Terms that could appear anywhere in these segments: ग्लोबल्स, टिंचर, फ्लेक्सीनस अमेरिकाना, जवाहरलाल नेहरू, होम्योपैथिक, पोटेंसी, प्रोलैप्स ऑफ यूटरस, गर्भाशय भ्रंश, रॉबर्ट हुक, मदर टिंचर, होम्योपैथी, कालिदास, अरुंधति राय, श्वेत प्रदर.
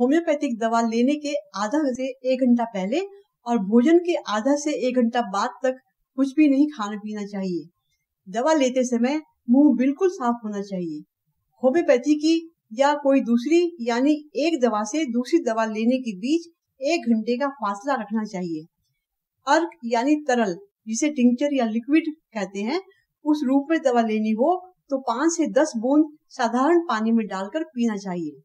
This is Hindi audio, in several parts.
होम्योपैथिक दवा लेने के आधा से एक घंटा पहले और भोजन के आधा से एक घंटा बाद तक कुछ भी नहीं खाना पीना चाहिए। दवा लेते समय मुंह बिल्कुल साफ होना चाहिए। होम्योपैथी की या कोई दूसरी यानी एक दवा से दूसरी दवा लेने के बीच एक घंटे का फासला रखना चाहिए। अर्क यानी तरल जिसे टिंचर या लिक्विड कहते हैं उस रूप में दवा लेनी हो तो 5 से 10 बूंद साधारण पानी में डालकर पीना चाहिए।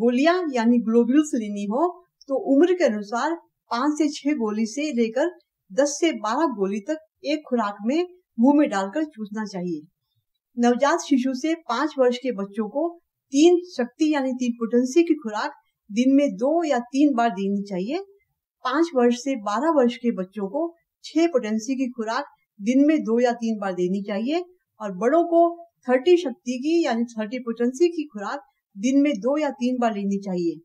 गोलियां यानी ग्लोबल्स लेनी हो तो उम्र के अनुसार 5 से 6 गोली से लेकर 10 से 12 गोली तक एक खुराक में मुंह में डालकर चूसना चाहिए। नवजात शिशु से 5 वर्ष के बच्चों को 3 शक्ति यानी 3 पोटेंसी की खुराक दिन में 2 या 3 बार देनी चाहिए। 5 वर्ष से 12 वर्ष के बच्चों को 6 पोटेंसी की खुराक दिन में 2 या 3 बार देनी चाहिए और बड़ों को 30 शक्ति की यानी 30 पोटेंसी की खुराक दिन में 2 या 3 बार लेनी चाहिए।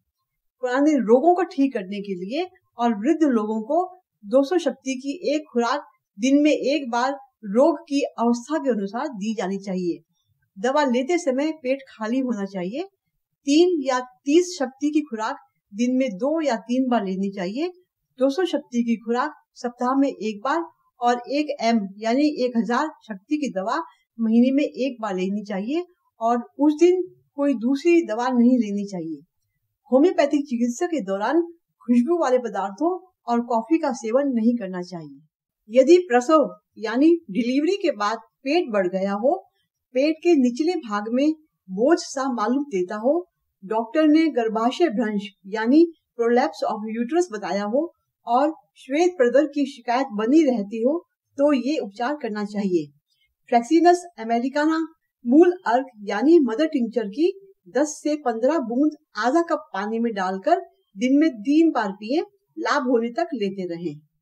पुराने रोगों को ठीक करने के लिए और वृद्ध लोगों को 200 शक्ति की एक खुराक दिन में एक बार रोग की अवस्था के अनुसार दी जानी चाहिए। दवा लेते समय पेट खाली होना चाहिए। 3 या 30 शक्ति की खुराक दिन में 2 या 3 बार लेनी चाहिए। 200 शक्ति की खुराक सप्ताह में एक बार और 1 M यानी 1000 शक्ति की दवा महीने में एक बार लेनी चाहिए और उस दिन कोई दूसरी दवा नहीं लेनी चाहिए। होम्योपैथिक चिकित्सा के दौरान खुशबू वाले पदार्थों और कॉफी का सेवन नहीं करना चाहिए। यदि प्रसव यानी डिलीवरी के बाद पेट बढ़ गया हो, पेट के निचले भाग में बोझ सा मालूम देता हो, डॉक्टर ने गर्भाशय भ्रंश यानी प्रोलैप्स ऑफ यूटरस बताया हो और श्वेत प्रदर की शिकायत बनी रहती हो तो ये उपचार करना चाहिए। फ्लेक्सीनस अमेरिकाना मूल अर्क यानी मदर टिंचर की 10 से 15 बूंद आधा कप पानी में डालकर दिन में 3 बार पिए, लाभ होने तक लेते रहें।